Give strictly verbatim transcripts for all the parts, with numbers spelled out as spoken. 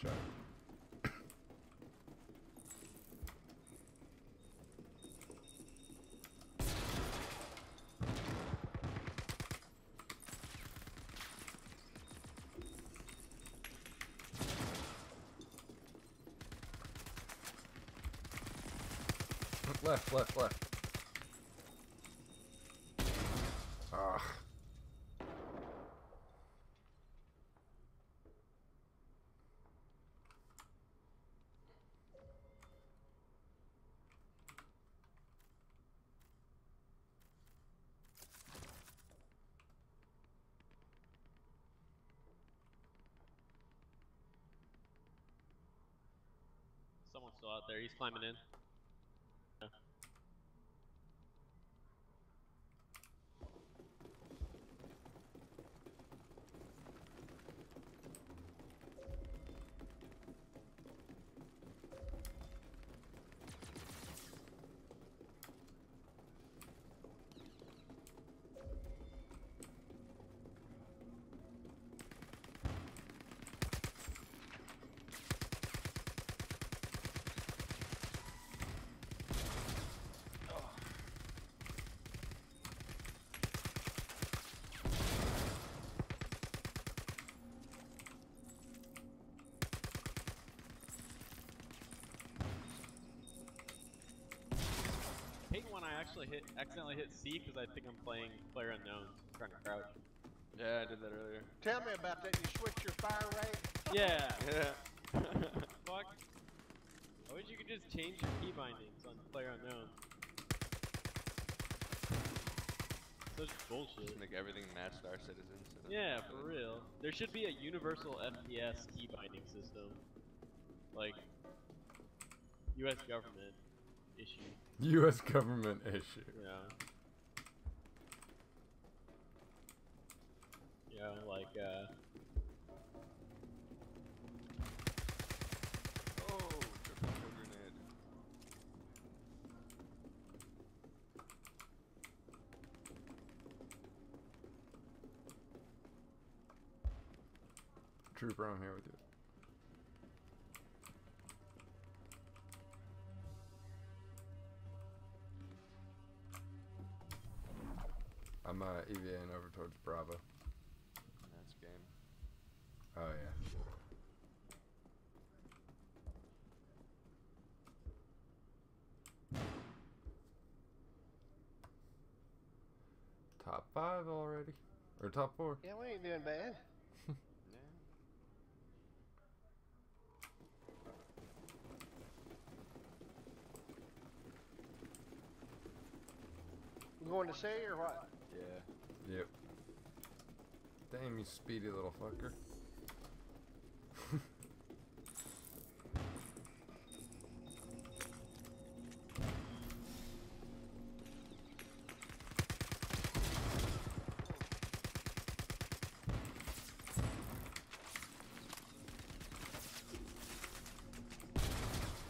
Sure. Left, left, left. Ugh. Someone's still out there. He's climbing in. When I actually hit, accidentally hit C because I think I'm playing PlayerUnknown, trying to crouch. Yeah, I did that earlier. Tell me about that. You switched your fire rate? Yeah. Yeah. Fuck. I wish you could just change your key bindings on PlayerUnknown. Such bullshit. Just make everything match Star Citizen. So yeah, for real. There should be a universal F P S key binding system, like U S government issue. U S government issue. Yeah. Yeah, like, uh. Oh, triple grenade. Trooper, I'm here with you. I'm uh, EVAing over towards Bravo. That's game. Oh, yeah. Top five already. Or top four. Yeah, we ain't doing bad. You going to say or what? Yeah. Yep. Damn, you speedy little fucker.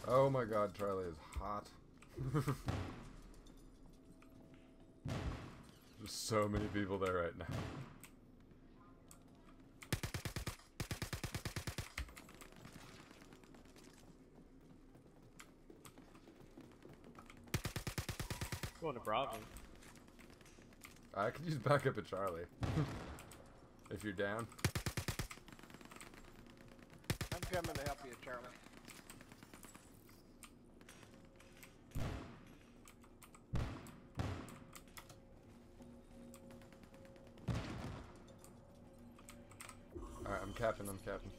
Oh my god, Charlie is hot. There's so many people there right now. Going to Bravo. I could use backup at Charlie. If you're down. I'm coming to help you, Charlie. I'm capping, I'm capping.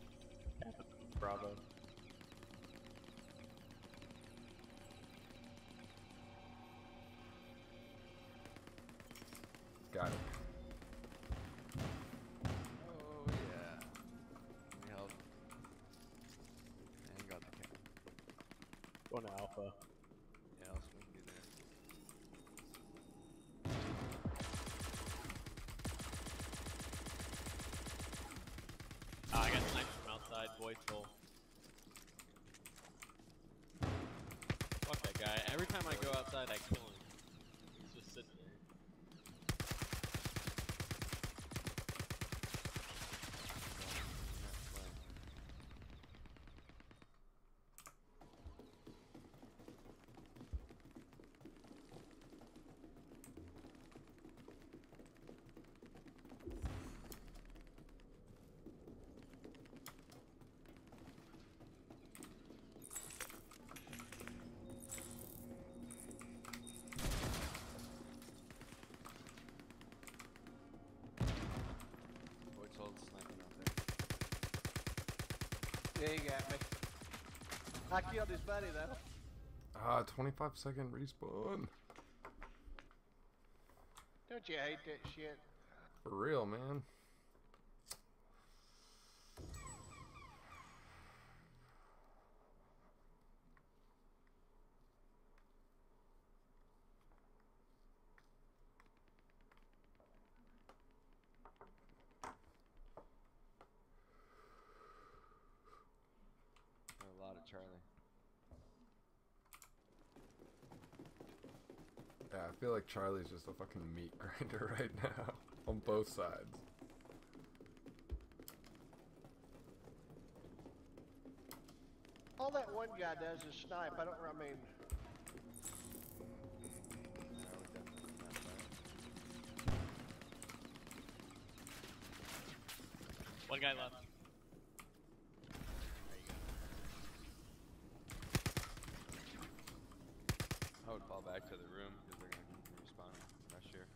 Bravo. Got it. Oh, yeah. Let me help. And got the cap. Going to Alpha. Yeah, I'll swing you there. Oh, I got sniped from outside, void full. Fuck that guy. Every time I go outside, I kill him. He's just sitting there. Yeah, you got me. I killed his buddy though. Ah, twenty-five second respawn. Don't you hate that shit? For real, man. A lot of Charlie. Yeah, I feel like Charlie's just a fucking meat grinder right now. On both sides. All that one guy does is snipe. I don't I mean... One guy left. I would fall back to the room because they're going to be respawning. I'm not sure.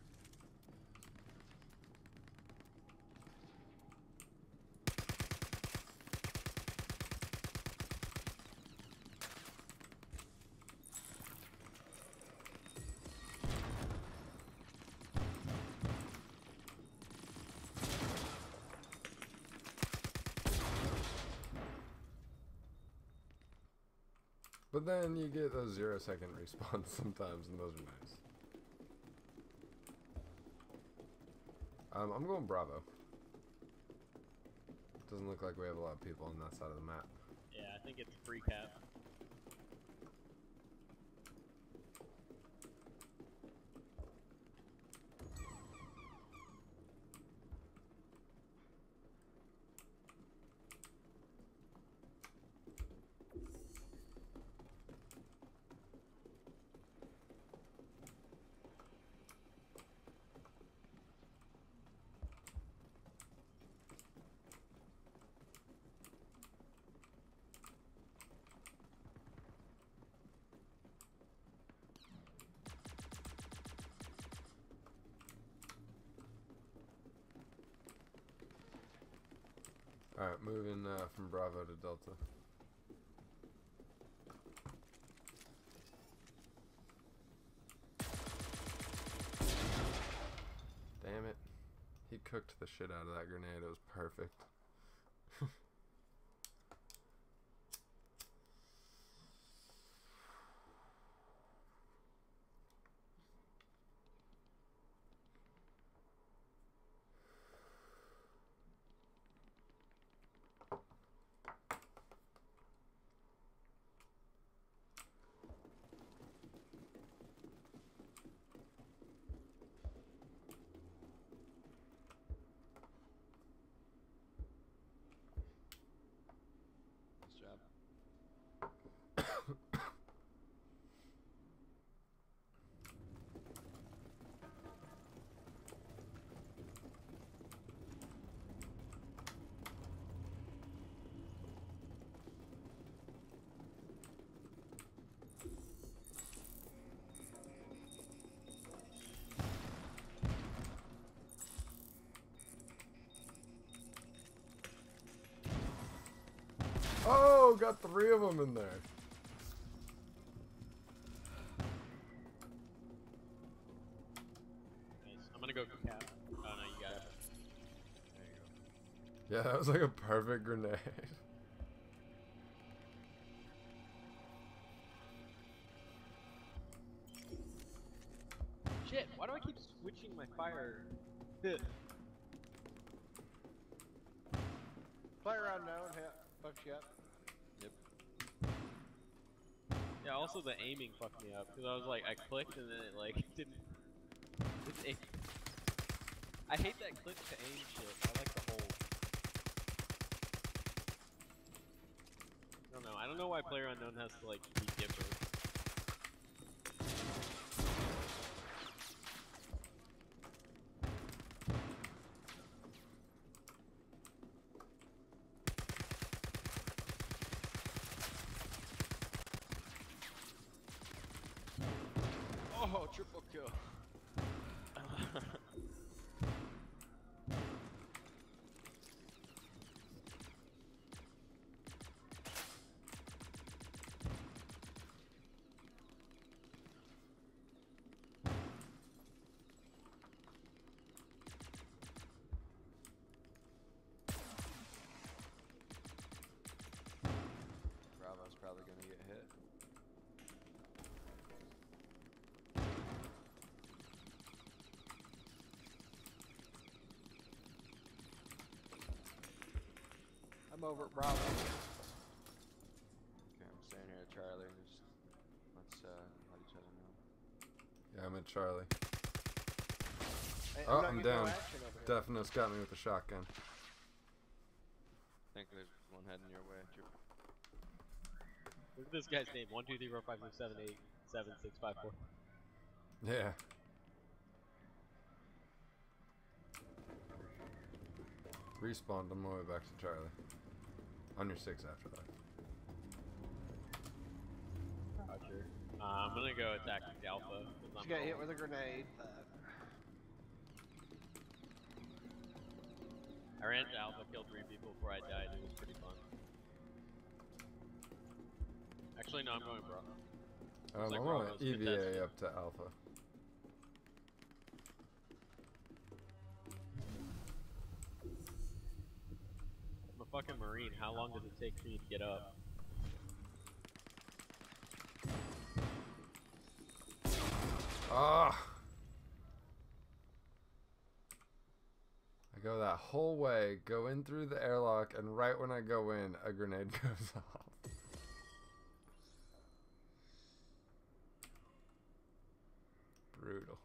But then you get those zero second respawns sometimes, and those are nice. Um, I'm going Bravo. Doesn't look like we have a lot of people on that side of the map. Yeah, I think it's free cap. Alright, moving uh, from Bravo to Delta. Damn it. He cooked the shit out of that grenade. It was perfect. Oh, got three of them in there. Nice. I'm gonna go cap. Oh no, you got it. There you go. Yeah, that was like a perfect grenade. Shit, why do I keep switching my fire? PlayerUnknown, fuck you up. Yeah, also the aiming fucked me up because I was like, I clicked and then it like didn't. It's aim. I hate that click to aim shit. I like the hold. I don't know. I don't know why PlayerUnknown has to like be different. Oh, triple kill. over at Bravo. Okay, I'm staying here at Charlie. Just, let's uh, let each other know. Yeah, I'm at Charlie. Hey, oh, I'm, I'm down. Deafness got me with the shotgun. I think there's one heading your way. Look at this guy's name: one, two, three, four, five, six, seven, eight, seven, six, five, four. Yeah. Respawned on my way back to Charlie. On your six after that. Roger. Uh, I'm gonna go attack the Alpha. She got hit with a grenade. Uh, I ran to Alpha, killed three people before I died. It was pretty fun. Actually, no, I'm going Bravo. Um, like I'm going E V A up to Alpha. I'm a fucking Marine. How long did it take for you to get up? Ah! I go that whole way, go in through the airlock, and right when I go in, a grenade goes off. Brutal.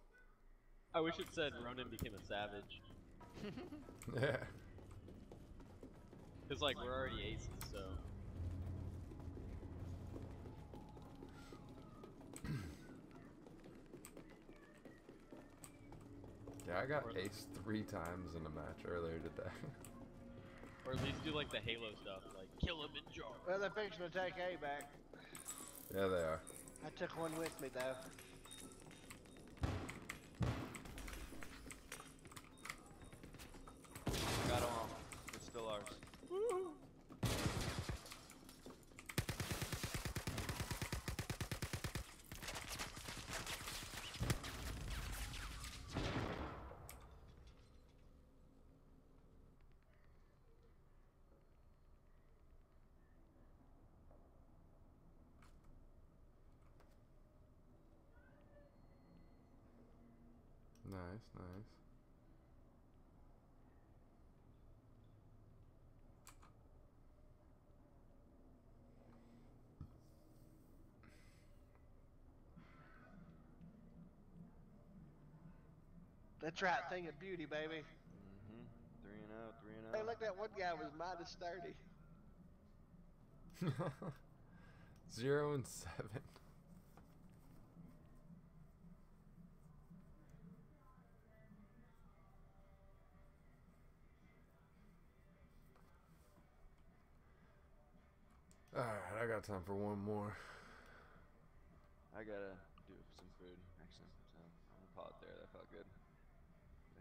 I wish it said Ronin became a savage. Yeah. Cause like we're already aces, so. Yeah, I got ace three times in a match earlier today. Or at least do like the Halo stuff, like kill him in jar. Well, they're fixing to take A back. Yeah, they are. I took one with me though. Got him off. It's still ours. Woo! Nice, nice. That's right, thing of beauty, baby. Mm-hmm. Three and out, three and out. Hey, look, that one guy was minus thirty. Zero and seven. Alright, I got time for one more. I gotta do some food, actually. So I'm gonna pause there, that felt good.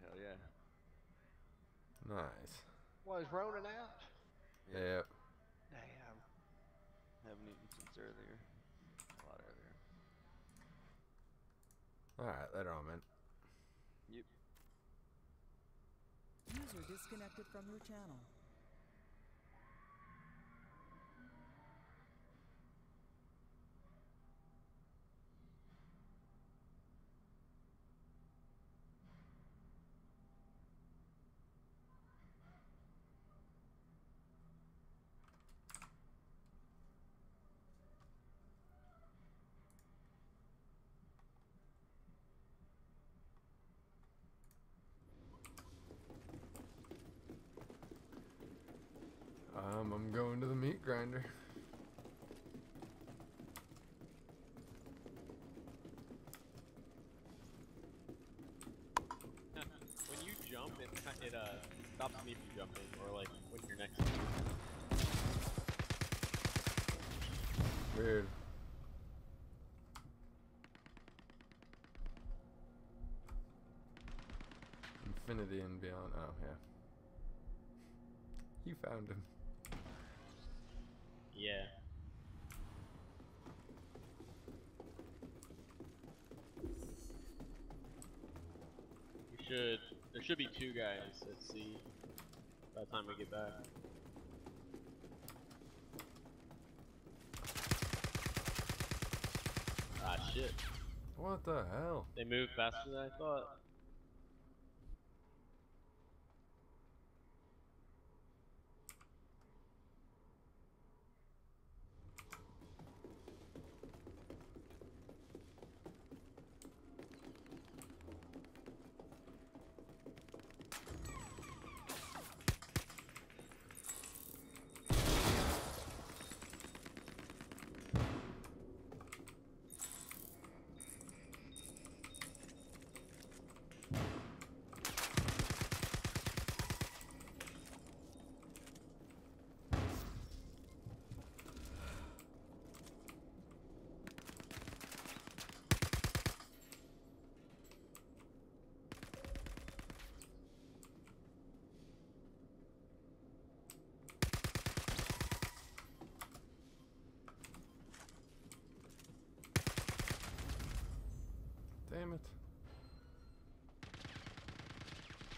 Hell yeah. Nice. What, is Ronin out? Yep. Damn. Haven't eaten since earlier. A lot earlier. Alright, later on, man. Yep. User disconnected from your channel. Um, I'm going to the meat grinder. When you jump, it, it uh, stops me from jumping, or like when you're next to me. Weird. Infinity and beyond. Oh, yeah. You found him. Yeah. We should. There should be two guys at sea by the time we get back. Ah, shit. What the hell? They moved faster than I thought.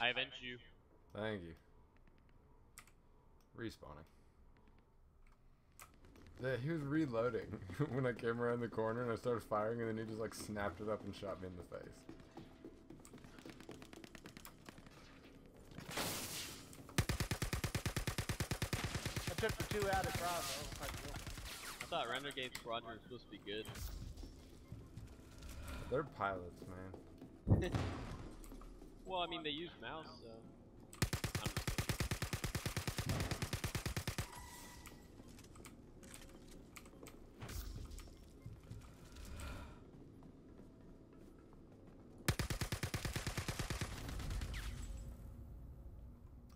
I avenge you. Thank you. Respawning. Yeah, he was reloading when I came around the corner and I started firing, and then he just like snapped it up and shot me in the face. I took the two out of Bravo. I thought Renegade Squadron was supposed to be good. They're pilots, man. Well, I mean, they use mouse, so...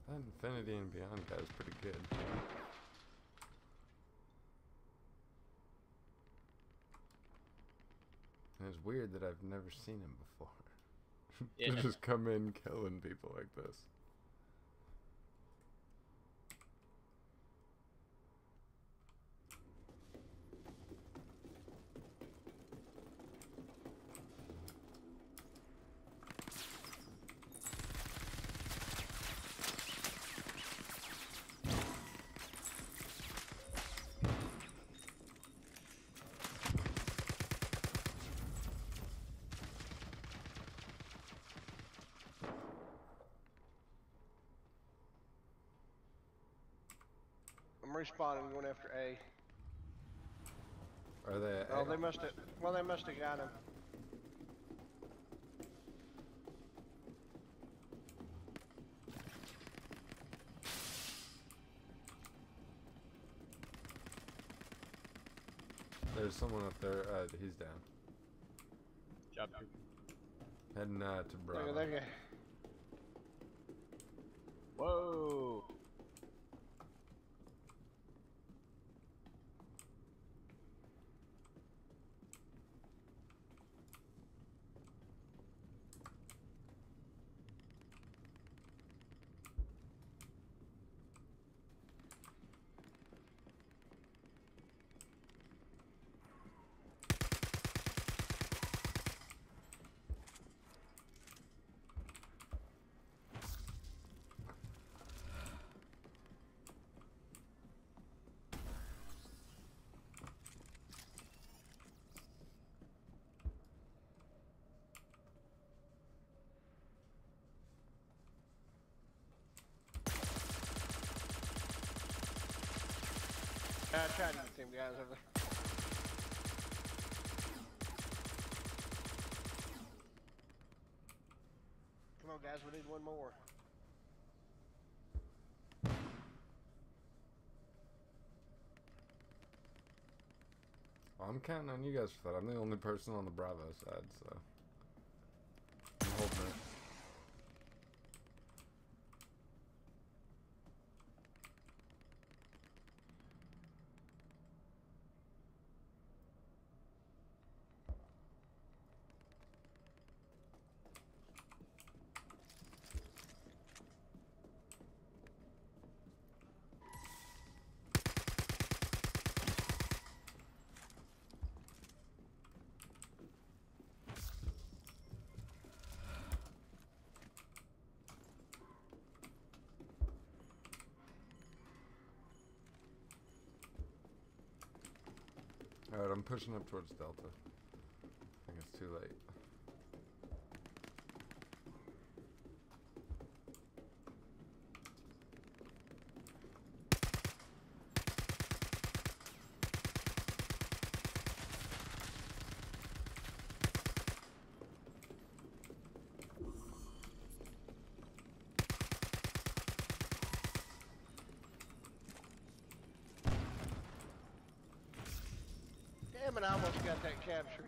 That Infinity and Beyond guy is pretty good. And it's weird that I've never seen him before. Yeah. Just come in killing people like this. Respawning, going after A. Are they? Oh, they must have. Well, they must have got him. There's someone up there. Uh, he's down. Job. Heading uh, to Bravo. Look at that guy. Whoa. I tried to get them guys over there. Come on, guys, we need one more. Well, I'm counting on you guys for that. I'm the only person on the Bravo side, so. I'm holding it. Alright, I'm pushing up towards Delta. I think it's too late. Damn it, I almost got that captured.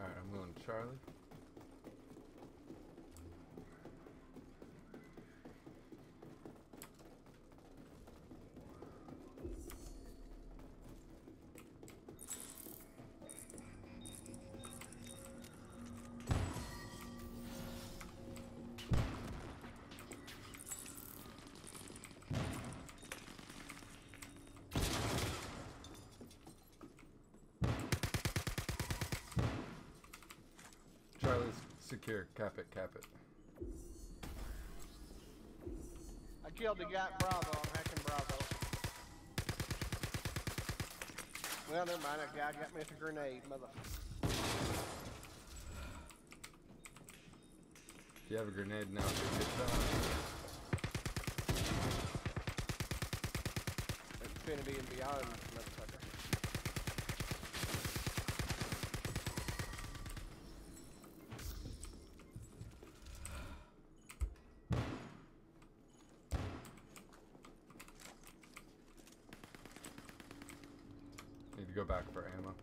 Alright, I'm going to Charlie. Secure. Cap it. Cap it. I killed the guy at Bravo. I'm hacking Bravo. Well, never mind. That guy got me with a grenade, motherfucker. If you have a grenade now, it's a good shot. Infinity and beyond, motherfucker. Need to go back for ammo.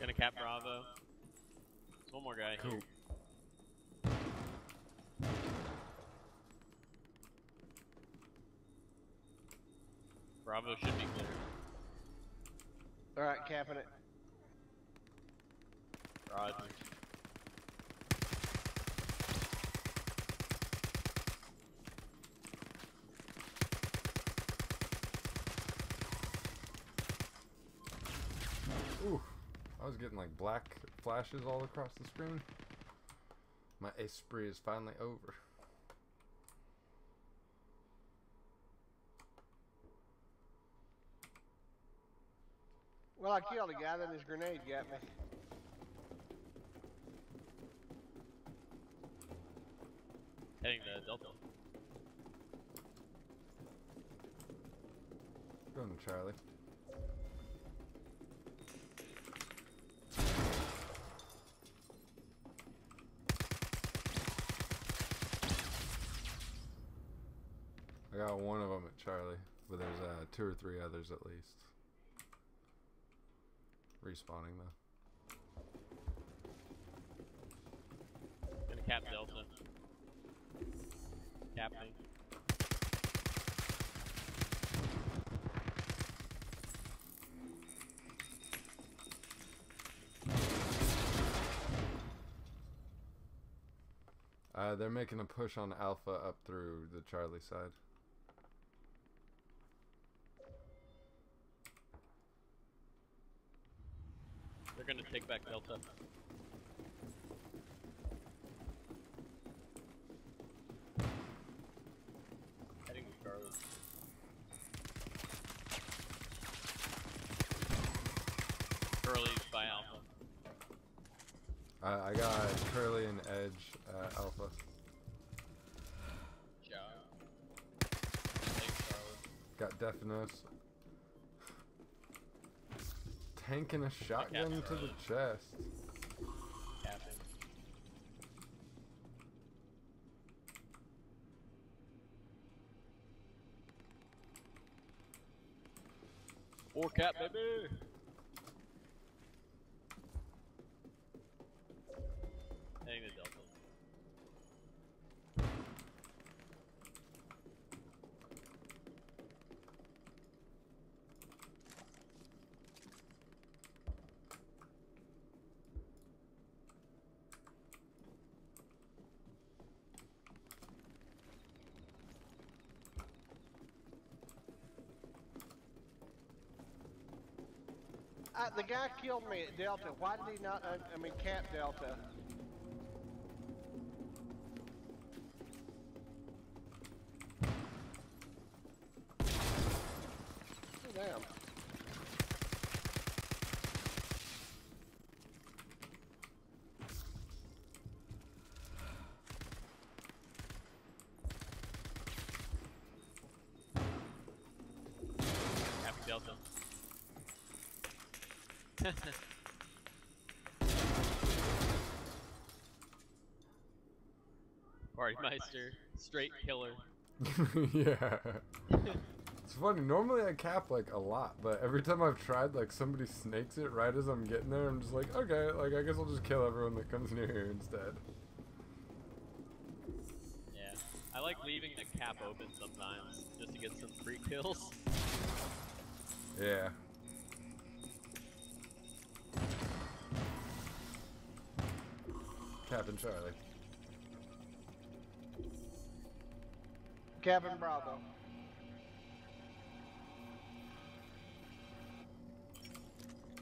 Gonna cap Bravo. One more guy. Cool. Bravo should be clear. Alright, capping it. Roger. Ooh. I was getting like black flashes all across the screen. My ace spree is finally over. Well, I killed a guy, then his grenade got me. Heading to Delta. Go on, Charlie. I got one of them at Charlie, but there's uh, two or three others at least. Respawning though. Gonna cap Delta. Cap me. Uh, they're making a push on Alpha up through the Charlie side. They're gonna take back Delta. Heading to Charlie. Curly by Alpha. Uh, I got Curly and Edge, uh, Alpha. Joe. Got Deafenos. Tanking a shotgun to the chest. Captain. Four cap, baby! Heading to Delta. Uh, the guy killed me at Delta. Why did he not, uh, I mean, cap Delta? Oh, damn. Happy Delta. Party Meister, straight killer. Yeah. That's funny. Normally I cap like a lot, but every time I've tried, like somebody snakes it right as I'm getting there. I'm just like, okay, like I guess I'll just kill everyone that comes near here instead. Yeah, I like leaving the cap open sometimes just to get some free kills. Yeah. Captain Charlie. Captain Bravo.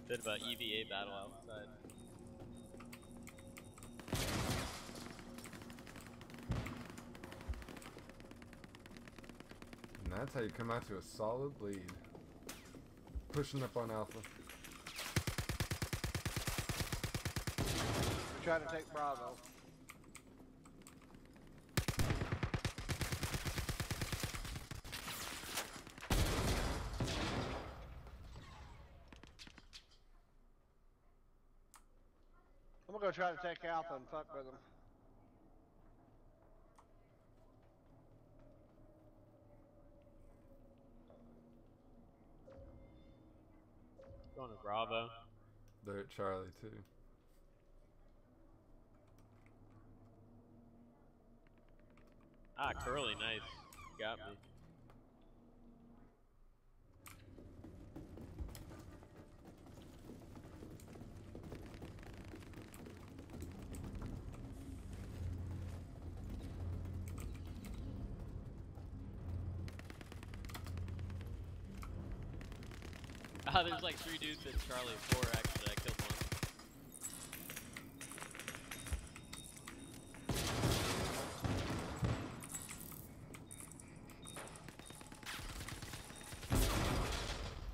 Bit of a E V A battle outside. And that's how you come out to a solid lead. Pushing up on Alpha. Try to take Bravo. I'm gonna go try to take Alpha and fuck with him. Going to Bravo. They're at Charlie too. Ah, Curly, nice. Got me. Ah, there's like three dudes at Charlie. Four, actually. I killed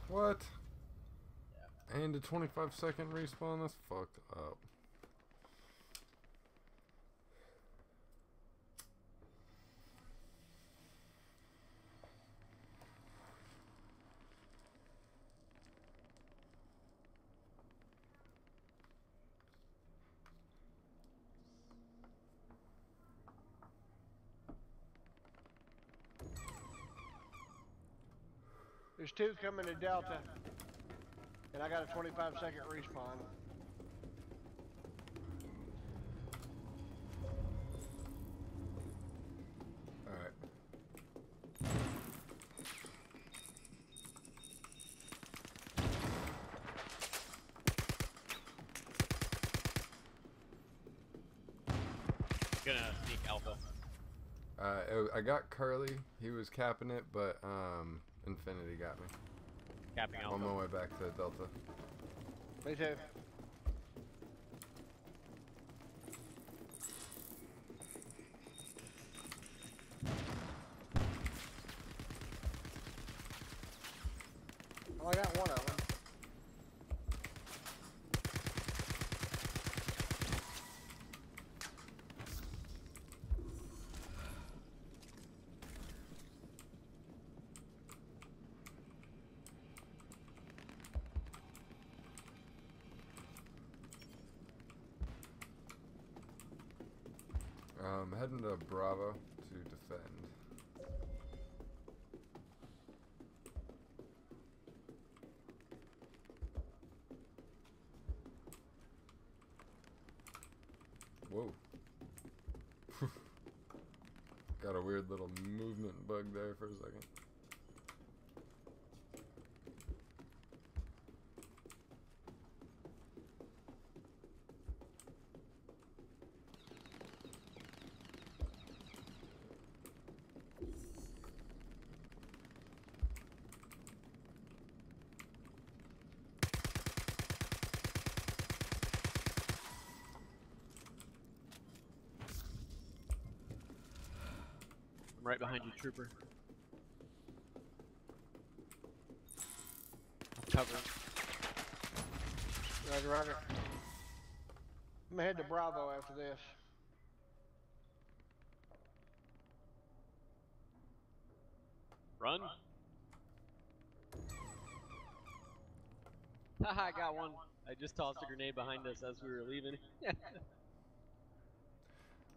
one. What? Yeah. And a twenty-five second respawn? That's fucked up. There's two coming to Delta, and I got a twenty-five second respawn. Alright. Gonna sneak Alpha. Uh, it, I got Curly. He was capping it, but, um... Infinity got me. Capping Alpha. I'm on my way back to Delta. Me too. Oh, I got one of them. I'm heading to Bravo to defend. Whoa. Got a weird little movement bug there for a second. I'm right behind you, Trooper. I'm covering. Roger, roger. I'm gonna head to Bravo after this. Run. Haha, I got one. I just tossed a grenade behind us as we were leaving.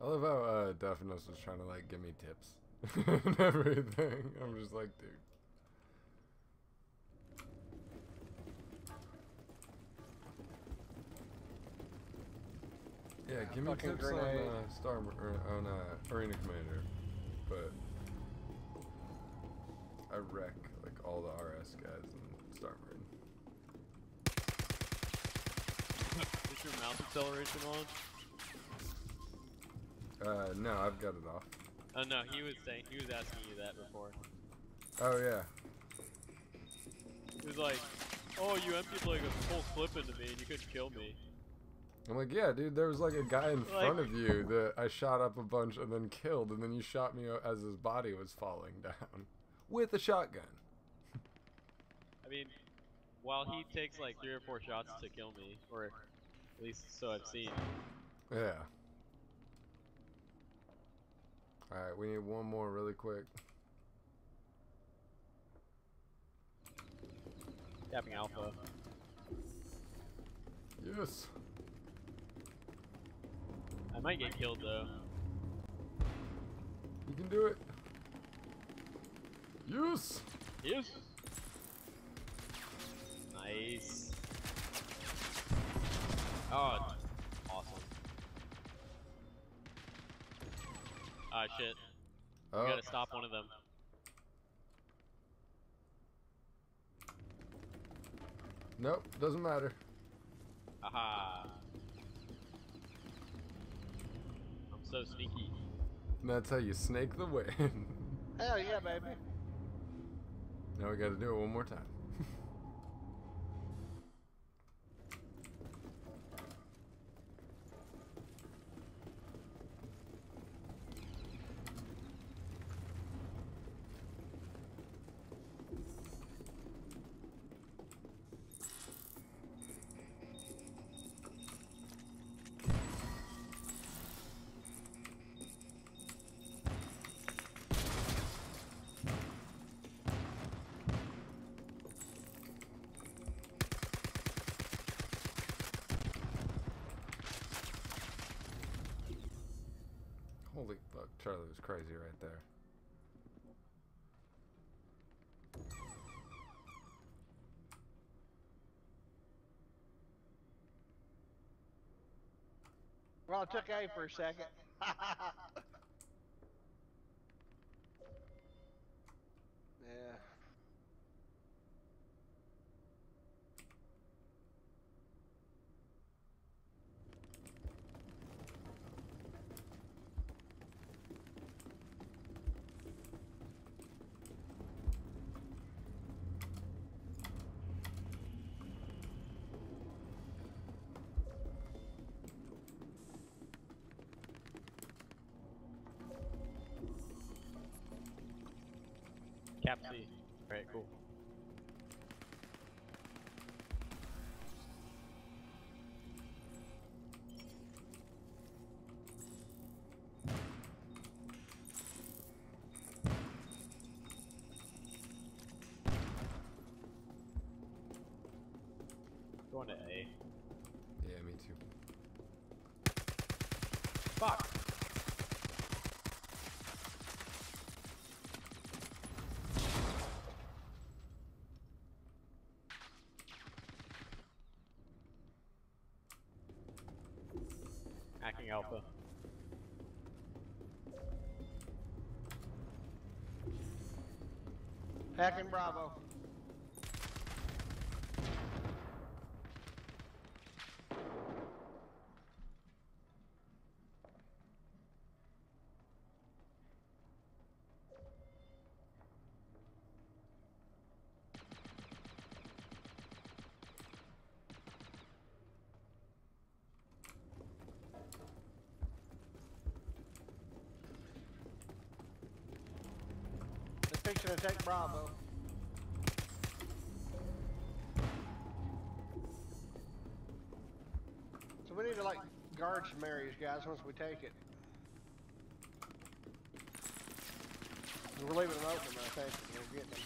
I love how uh, Daphnis was trying to like give me tips. And everything. I'm just like, dude. Yeah, give me tips on uh, Star Mar on uh, Arena Commander, but I wreck like all the R S guys in Star Marine. Is your mouse acceleration on? Uh, no, I've got it off. Oh no, he was saying he was asking you that before. Oh yeah. He was like, "Oh, you emptied like a full clip into me, and you couldn't kill me." I'm like, yeah, dude, there was like a guy in like, front of you that I shot up a bunch and then killed, and then you shot me as his body was falling down with a shotgun. I mean, while he takes like three or four shots to kill me, or at least so I've seen. Yeah. Alright, we need one more really quick. Tapping alpha. Yes. I might get killed though. You can do it. Yes. Yes. Nice. Oh, awesome. Ah, shit. Oh. We gotta stop one of them. Nope, doesn't matter. Aha. So sneaky. And that's how you snake the win. Hell yeah, baby. Now we gotta do it one more time. Holy fuck, Charlie was crazy right there. Well, I took A for a second. Yeah. Cap C. Alright, cool. Going to A. Yeah, me too. Fuck! Hacking alpha. Hacking bravo. Fixing to take bravo. So we need to like guard some areas, guys, once we take it. We're leaving them open, I think. We're getting them.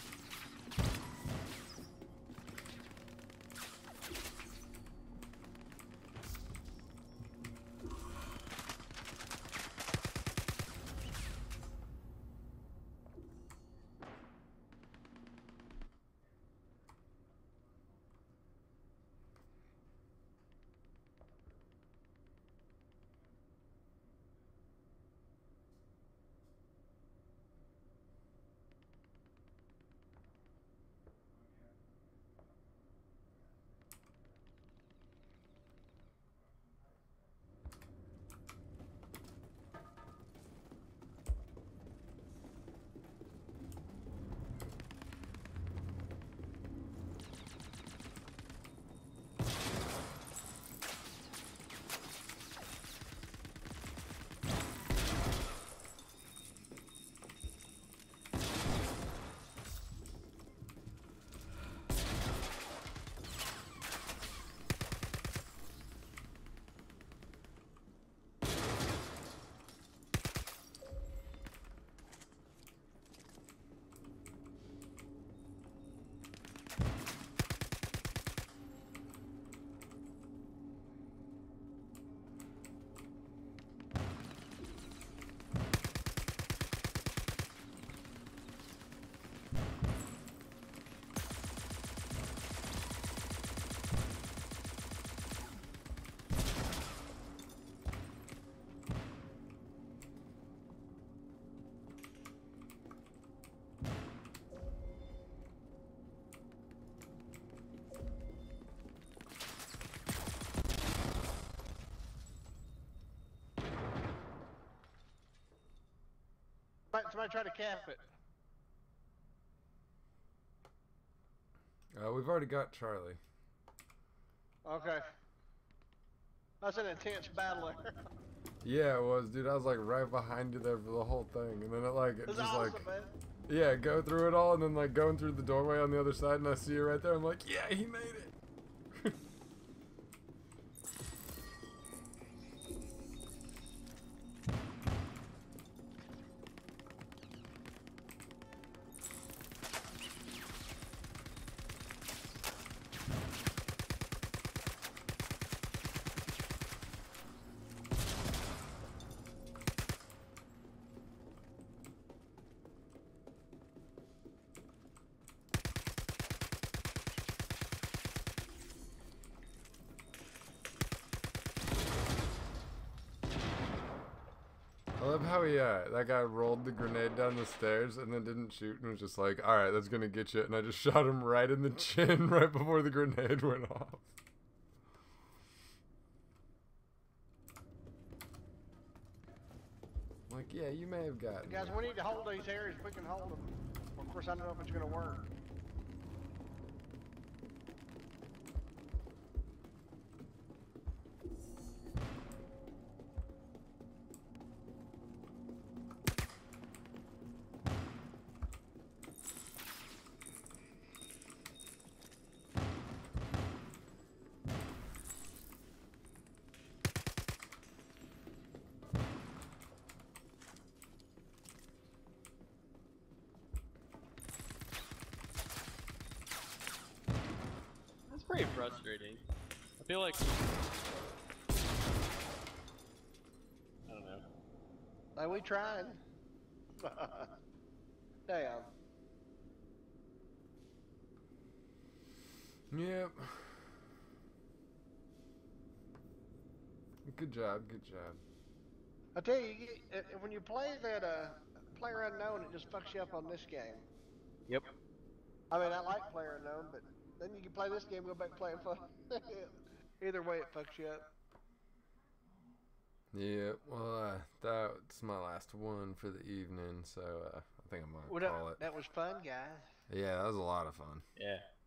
Somebody try to cap it. Uh, we've already got Charlie. Okay. That's an intense battle there. Yeah, it was, dude. I was like right behind you there for the whole thing, and then it like it just awesome, like, man. Yeah, go through it all, and then like going through the doorway on the other side, and I see you right there. I'm like, yeah, he made it. I love how he, uh, that guy rolled the grenade down the stairs and then didn't shoot and was just like, alright, that's gonna get you. And I just shot him right in the chin right before the grenade went off. Like, yeah, you may have gotten. Guys, we need to hold these areas if we can hold them. Of course, I don't know if it's gonna work. Pretty frustrating. I feel like I don't know. Are we trying? Damn. Yep. Good job. Good job. I tell you, when you play that uh, PlayerUnknown, it just fucks you up on this game. Yep. I mean, I like PlayerUnknown, but. Then you can play this game, go back and play it. Fun. Either way, it fucks you up. Yeah, well, uh, that's my last one for the evening, so uh, I think I'm going to well, call that, it. That was fun, guys. Yeah, that was a lot of fun. Yeah.